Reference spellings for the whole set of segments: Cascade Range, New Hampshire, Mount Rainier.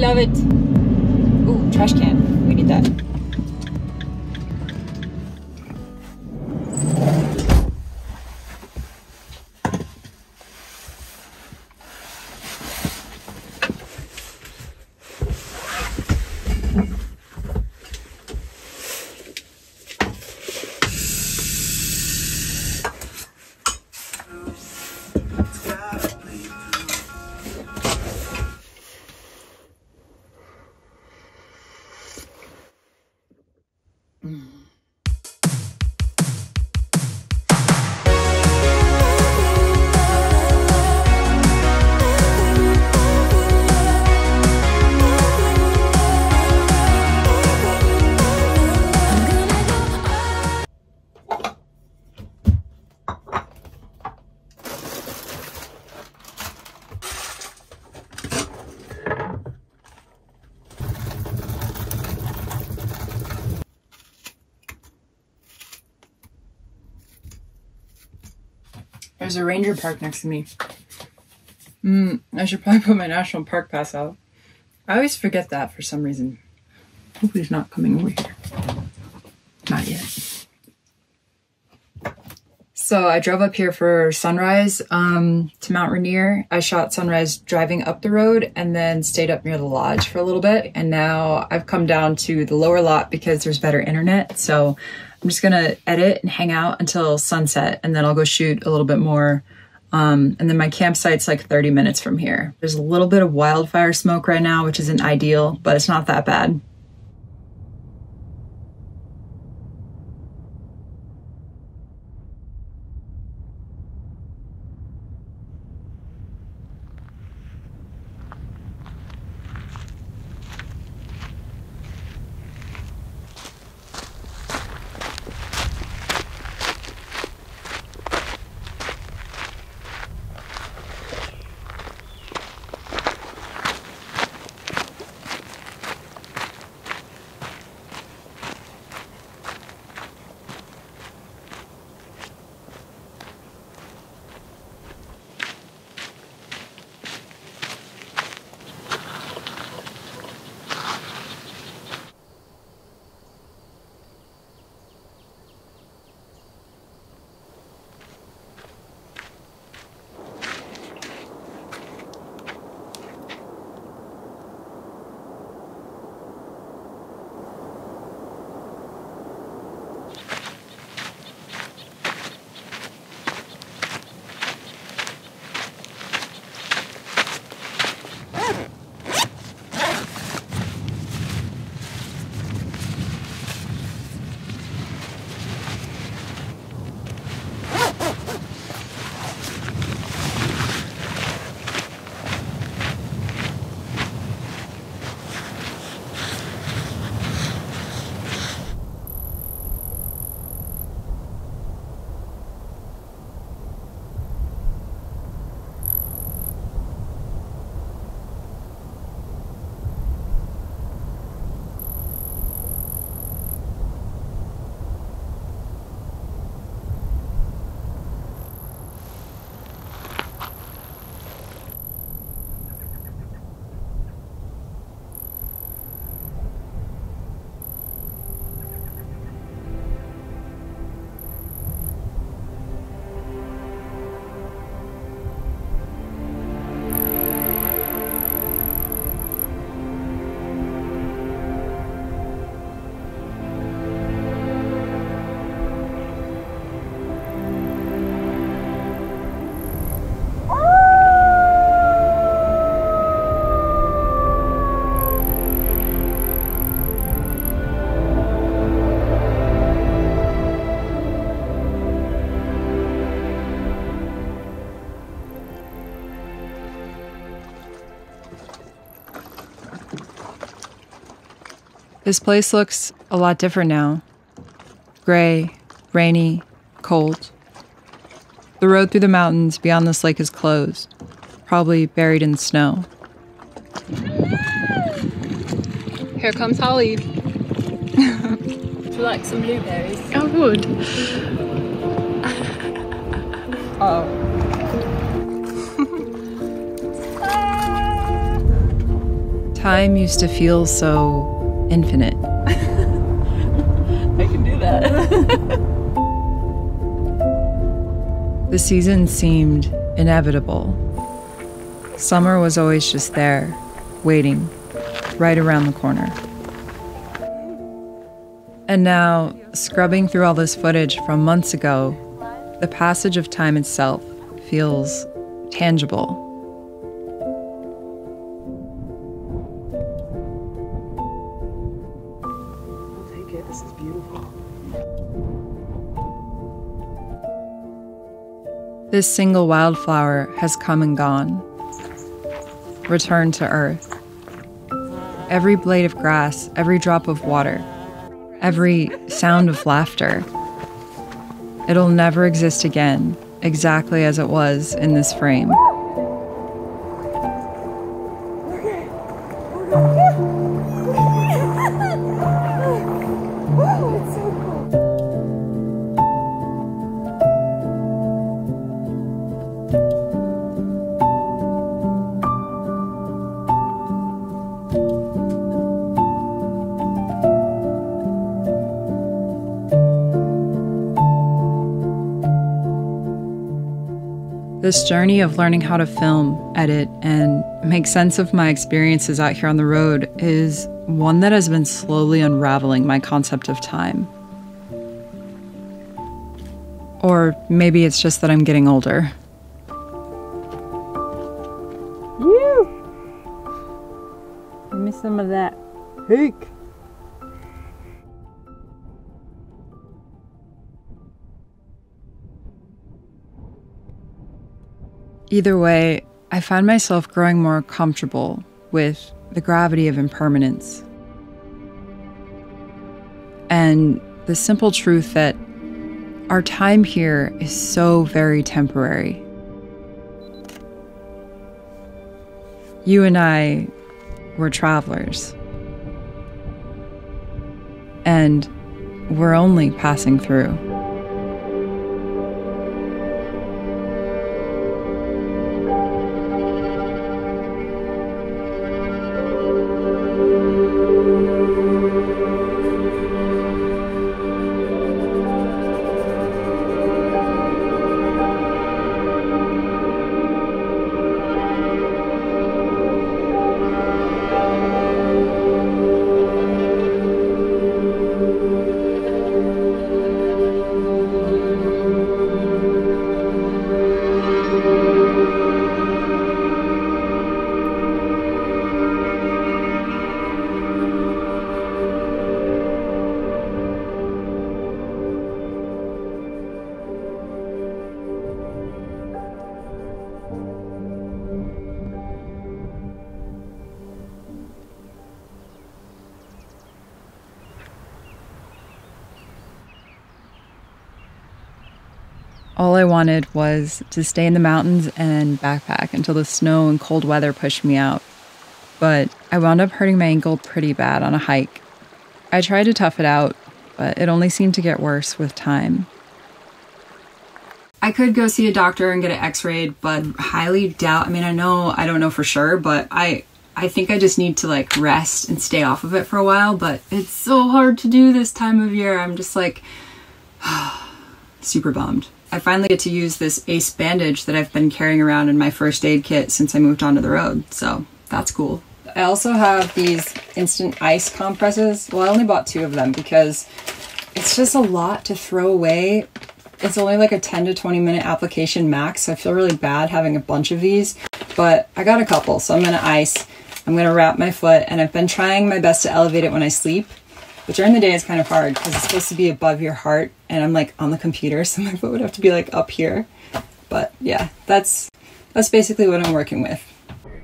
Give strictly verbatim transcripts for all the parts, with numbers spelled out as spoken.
love it. Ooh, trash can. We need that. There's a ranger park next to me. Mm, I should probably put my national park pass out. I always forget that for some reason. Hopefully he's not coming over here. Not yet. So I drove up here for sunrise um, to Mount Rainier. I shot sunrise driving up the road and then stayed up near the lodge for a little bit. And now I've come down to the lower lot because there's better internet. So I'm just gonna edit and hang out until sunset, and then I'll go shoot a little bit more. Um, and then my campsite's like thirty minutes from here. There's a little bit of wildfire smoke right now, which isn't ideal, but it's not that bad. This place looks a lot different now. Gray, rainy, cold. The road through the mountains beyond this lake is closed, probably buried in snow. Hello. Here comes Holly. Would you like some blueberries? I would. Oh. Time used to feel so infinite. I can do that. The season seemed inevitable. Summer was always just there, waiting, right around the corner. And now, scrubbing through all this footage from months ago, the passage of time itself feels tangible. I'll take it. This is beautiful. This single wildflower has come and gone, returned to earth. Every blade of grass, every drop of water, every sound of laughter. It'll never exist again, exactly as it was in this frame. This journey of learning how to film, edit, and make sense of my experiences out here on the road is one that has been slowly unraveling my concept of time. Or maybe it's just that I'm getting older. Woo! Give me some of that hake. Either way, I find myself growing more comfortable with the gravity of impermanence and the simple truth that our time here is so very temporary. You and I were travelers, and we're only passing through. All I wanted was to stay in the mountains and backpack until the snow and cold weather pushed me out. But I wound up hurting my ankle pretty bad on a hike. I tried to tough it out, but it only seemed to get worse with time. I could go see a doctor and get an x-rayed, but highly doubt, I mean, I know, I don't know for sure, but I, I think I just need to like rest and stay off of it for a while, but it's so hard to do this time of year. I'm just like, super bummed. I finally get to use this ACE bandage that I've been carrying around in my first aid kit since I moved onto the road, so that's cool. I also have these instant ice compresses. Well, I only bought two of them because it's just a lot to throw away. It's only like a ten to twenty minute application max, so I feel really bad having a bunch of these, but I got a couple, so I'm gonna ice, I'm gonna wrap my foot, and I've been trying my best to elevate it when I sleep. But during the day it's kind of hard because it's supposed to be above your heart and I'm like on the computer, so my foot would have to be like up here. But yeah, that's that's basically what I'm working with.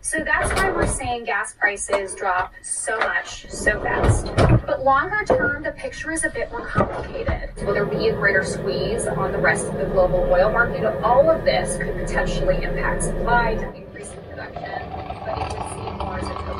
So that's why we're seeing gas prices drop so much, so fast. But longer term, the picture is a bit more complicated. Will there be a greater squeeze on the rest of the global oil market? All of this could potentially impact supply and increase in production, but it would seem more as a total.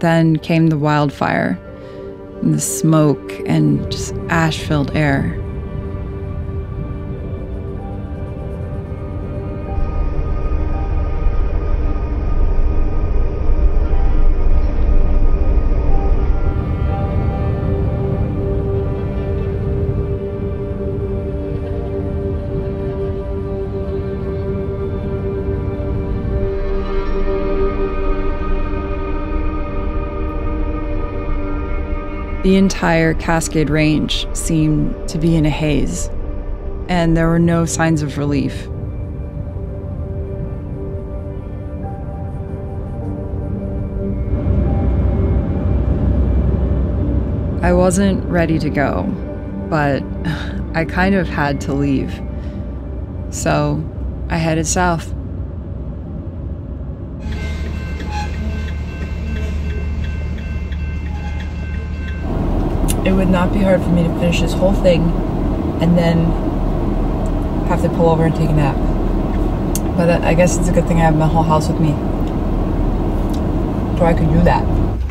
Then came the wildfire, and the smoke, and just ash-filled air. The entire Cascade Range seemed to be in a haze, and there were no signs of relief. I wasn't ready to go, but I kind of had to leave. So I headed south. It would not be hard for me to finish this whole thing and then have to pull over and take a nap. But I guess it's a good thing I have my whole house with me, so I could do that.